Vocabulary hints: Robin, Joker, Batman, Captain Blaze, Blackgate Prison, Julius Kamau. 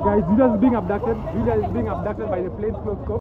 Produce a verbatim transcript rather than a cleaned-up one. Guys, Julius is being abducted. Julius is being abducted by the plainclothes cop.